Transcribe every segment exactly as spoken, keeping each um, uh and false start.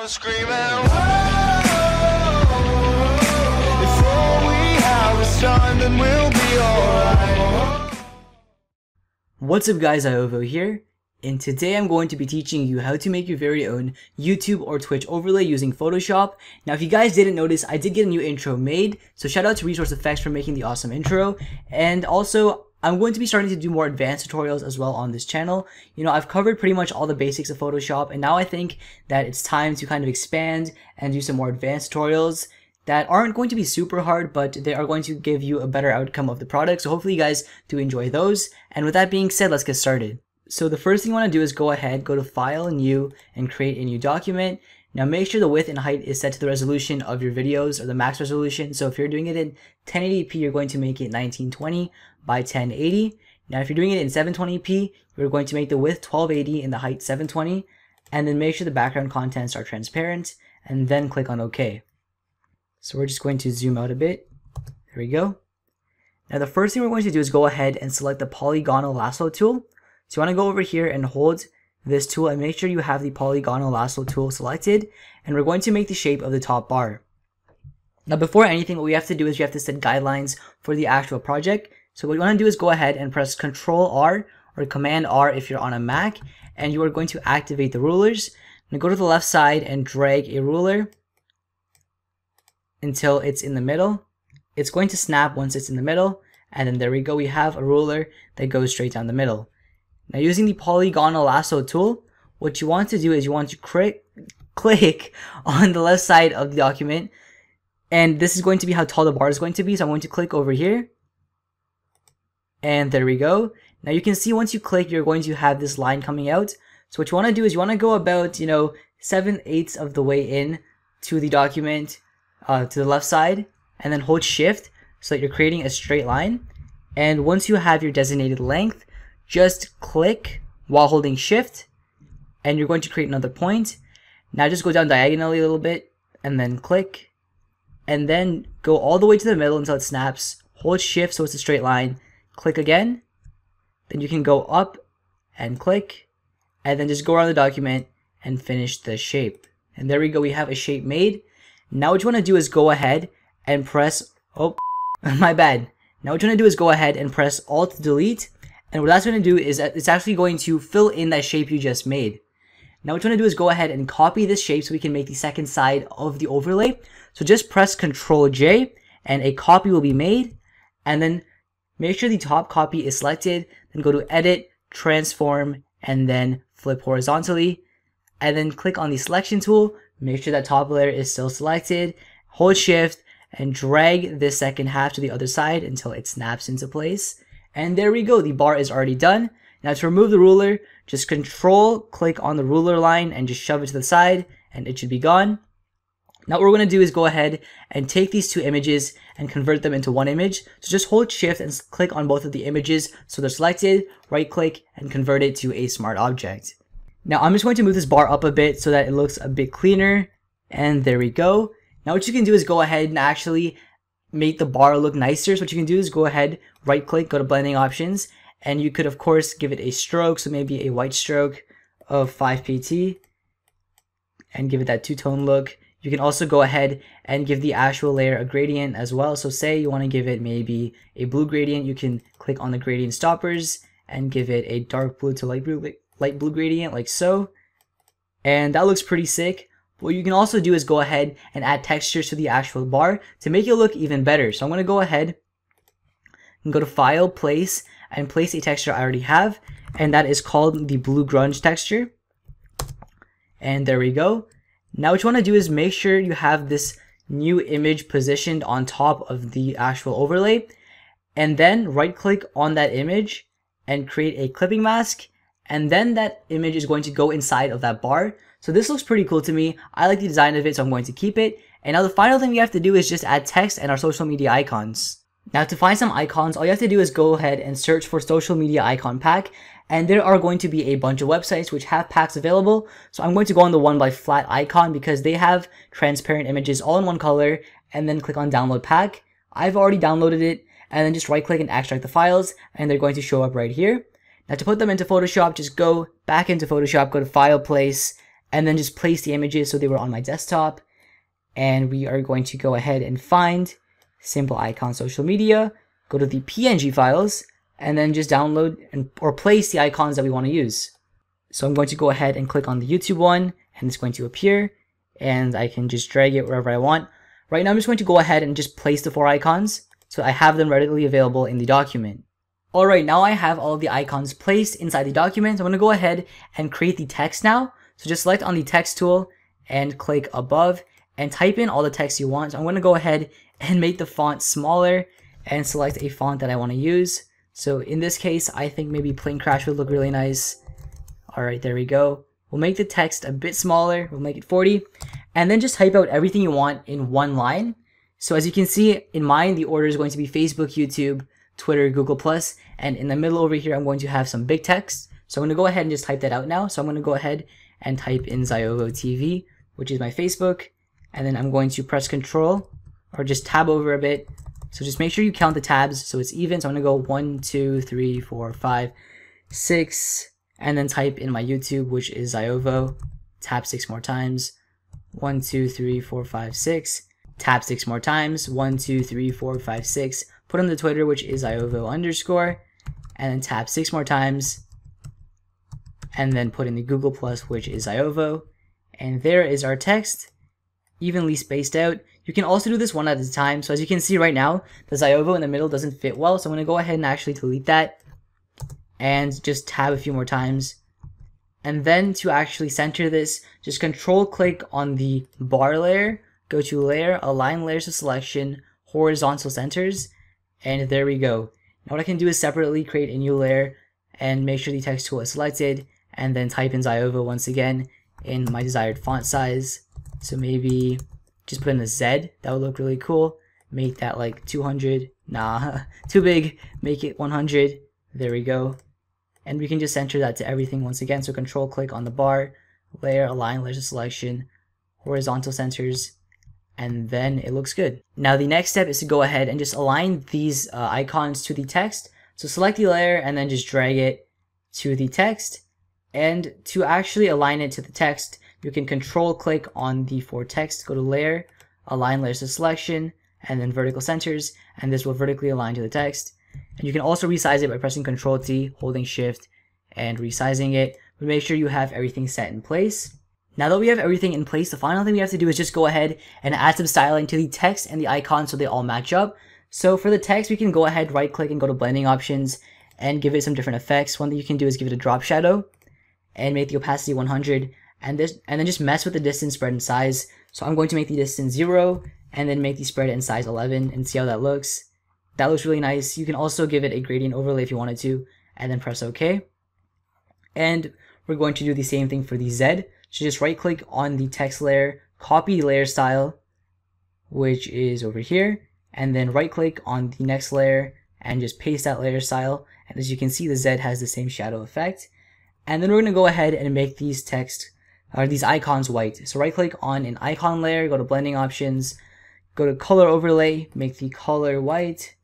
around screaming, whoa. If only I was done, then we'll be alright. What's up guys, Iovo here, and today I'm going to be teaching you how to make your very own YouTube or Twitch overlay using Photoshop. Now if you guys didn't notice, I did get a new intro made, so shout out to Resource Effects for making the awesome intro, and also I'm going to be starting to do more advanced tutorials as well on this channel. You know, I've covered pretty much all the basics of Photoshop, and now I think that it's time to kind of expand and do some more advanced tutorials that aren't going to be super hard, but they are going to give you a better outcome of the product. So hopefully you guys do enjoy those. And with that being said, let's get started. So the first thing you want to do is go ahead, go to File, New, and create a new document. Now make sure the width and height is set to the resolution of your videos, or the max resolution. So if you're doing it in ten eighty p, you're going to make it nineteen twenty by ten eighty. Now if you're doing it in seven twenty p, you're going to make the width twelve eighty and the height seven twenty. And then make sure the background contents are transparent, and then click on OK. So we're just going to zoom out a bit. There we go. Now the first thing we're going to do is go ahead and select the polygonal lasso tool. So you want to go over here and hold this tool and make sure you have the polygonal lasso tool selected, and we're going to make the shape of the top bar. Now before anything, what we have to do is we have to set guidelines for the actual project. So what you want to do is go ahead and press control R or command R if you're on a Mac, and you are going to activate the rulers. Now go to the left side and drag a ruler until it's in the middle. It's going to snap once it's in the middle, and then there we go, we have a ruler that goes straight down the middle. Now using the polygonal lasso tool, what you want to do is you want to click, click on the left side of the document, and this is going to be how tall the bar is going to be. So I'm going to click over here, and there we go. Now you can see once you click, you're going to have this line coming out. So what you want to do is you want to go about, you know, seven eighths of the way in to the document, uh, to the left side, and then hold shift so that you're creating a straight line. And once you have your designated length, just click while holding shift, and you're going to create another point. Now just go down diagonally a little bit, and then click, and then go all the way to the middle until it snaps, hold shift so it's a straight line, click again, then you can go up and click, and then just go around the document and finish the shape. And there we go, we have a shape made. Now what you want to do is go ahead and press, oh, my bad. Now what you want to do is go ahead and press Alt Delete. And what that's going to do is it's actually going to fill in that shape you just made. Now what you want to do is go ahead and copy this shape so we can make the second side of the overlay. So just press control J and a copy will be made. And then make sure the top copy is selected. Then go to Edit, Transform, and then Flip Horizontally. And then click on the Selection tool. Make sure that top layer is still selected. Hold Shift and drag this second half to the other side until it snaps into place. And there we go, the bar is already done. Now to remove the ruler, just control click on the ruler line and just shove it to the side, and it should be gone. Now what we're going to do is go ahead and take these two images and convert them into one image. So just hold shift and click on both of the images so they're selected, right click and convert it to a smart object. Now I'm just going to move this bar up a bit so that it looks a bit cleaner, and there we go. Now what you can do is go ahead and actually make the bar look nicer. So what you can do is go ahead, right click, go to blending options, and you could of course give it a stroke, so maybe a white stroke of five P T and give it that two-tone look. You can also go ahead and give the actual layer a gradient as well. So say you want to give it maybe a blue gradient, you can click on the gradient stoppers and give it a dark blue to light blue, light blue gradient like so, and that looks pretty sick. What you can also do is go ahead and add textures to the actual bar to make it look even better. So I'm going to go ahead and go to File, Place, and place a texture I already have, and that is called the Blue Grunge texture. And there we go. Now what you want to do is make sure you have this new image positioned on top of the actual overlay, and then right click on that image and create a clipping mask, and then that image is going to go inside of that bar. So this looks pretty cool to me. I like the design of it, so I'm going to keep it. And now the final thing we have to do is just add text and our social media icons. Now to find some icons, all you have to do is go ahead and search for social media icon pack. And there are going to be a bunch of websites which have packs available. So I'm going to go on the one by Flat Icon because they have transparent images all in one color, and then click on download pack. I've already downloaded it, and then just right click and extract the files, and they're going to show up right here. Now to put them into Photoshop, just go back into Photoshop, go to File, Place, and then just place the images so they were on my desktop. And we are going to go ahead and find simple icon social media, go to the P N G files, and then just download and or place the icons that we want to use. So I'm going to go ahead and click on the YouTube one, and it's going to appear, and I can just drag it wherever I want. Right now I'm just going to go ahead and just place the four icons so I have them readily available in the document. Alright, now I have all of the icons placed inside the document. I'm going to go ahead and create the text now. So just select on the text tool and click above and type in all the text you want. So I'm going to go ahead and make the font smaller and select a font that I want to use. So in this case, I think maybe Plane Crash would look really nice. Alright, there we go. We'll make the text a bit smaller. We'll make it forty. And then just type out everything you want in one line. So as you can see, in mine, the order is going to be Facebook, YouTube, Twitter, Google plus, and in the middle over here, I'm going to have some big text. So I'm going to go ahead and just type that out now. So I'm going to go ahead and type in Ziovo T V, which is my Facebook. And then I'm going to press Control or just tab over a bit. So just make sure you count the tabs so it's even. So I'm going to go one, two, three, four, five, six, and then type in my YouTube, which is Ziovo. Tab six more times. One, two, three, four, five, six. Tab six more times. One, two, three, four, five, six. Put on the Twitter, which is Iovo underscore, and then tap six more times, and then put in the Google plus, which is Iovo, and there is our text, evenly spaced out. You can also do this one at a time, so as you can see right now, the Iovo in the middle doesn't fit well, so I'm going to go ahead and actually delete that, and just tab a few more times, and then to actually center this, just control click on the bar layer, go to layer, align layers to selection, horizontal centers, and there we go. Now what I can do is separately create a new layer and make sure the text tool is selected and then type in Ziovo once again in my desired font size. So maybe just put in a Z, that would look really cool. Make that like two hundred, nah, too big, make it one hundred, there we go. And we can just center that to everything once again. So control click on the bar, layer, align, layer to selection, horizontal centers, and then it looks good. Now the next step is to go ahead and just align these uh, icons to the text. So select the layer and then just drag it to the text. And to actually align it to the text, you can control click on the for text, go to layer, align layers to selection, and then vertical centers, and this will vertically align to the text. And you can also resize it by pressing control T, holding shift, and resizing it, but make sure you have everything set in place. Now that we have everything in place, the final thing we have to do is just go ahead and add some styling to the text and the icon so they all match up. So for the text, we can go ahead, right click, and go to blending options and give it some different effects. One thing you can do is give it a drop shadow and make the opacity one hundred, and this, and then just mess with the distance, spread, and size. So I'm going to make the distance zero and then make the spread and size eleven and see how that looks. That looks really nice. You can also give it a gradient overlay if you wanted to, and then press OK. And we're going to do the same thing for the Z. So just right click on the text layer, copy layer style, which is over here, and then right click on the next layer and just paste that layer style. And as you can see, the Z has the same shadow effect. And then we're going to go ahead and make these text or these icons white. So right click on an icon layer, go to blending options, go to color overlay, make the color white.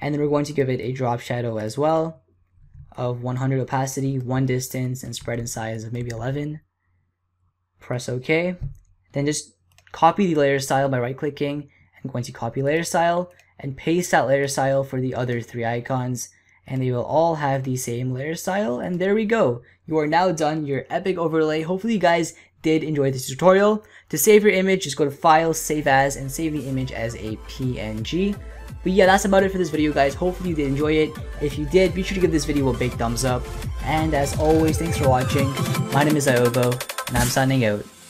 And then we're going to give it a drop shadow as well of one hundred opacity, one distance, and spread and size of maybe eleven. Press OK. Then just copy the layer style by right clicking. I'm going to copy layer style and paste that layer style for the other three icons, and they will all have the same layer style. And there we go. You are now done your epic overlay. Hopefully you guys did enjoy this tutorial. To save your image, just go to File, Save As, and save the image as a P N G. But yeah, that's about it for this video, guys. Hopefully you did enjoy it. If you did, be sure to give this video a big thumbs up. And as always, thanks for watching. My name is Iovo, and I'm signing out.